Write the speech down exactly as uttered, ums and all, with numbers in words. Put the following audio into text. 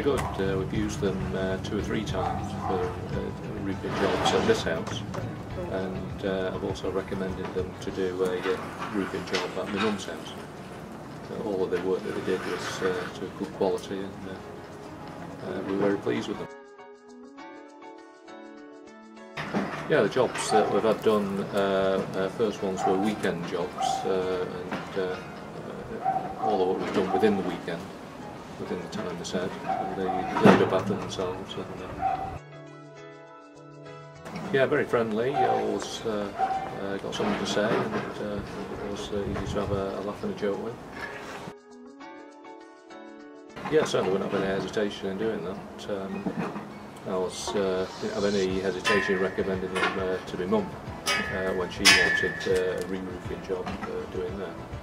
very good. Uh, we've used them uh, two or three times for uh, roofing jobs at this house, and uh, I've also recommended them to do a uh, roofing job at my mum's house. So all of the work that they did was uh, to good quality, and uh, uh, we were very pleased with them. Yeah, the jobs that we've had done, uh, uh, first ones were weekend jobs, uh, and uh, uh, all of what we've done within the weekend, within the time they said, and they cleaned up after themselves. And, uh, yeah, very friendly, always uh, uh, got something to say, and uh, it was uh, easy to have a, a laugh and a joke with. Yeah, certainly we're not having any hesitation in doing that. Um, I was, uh, didn't have any hesitation recommending them uh, to my mum uh, when she wanted uh, a re-roofing job uh, doing that.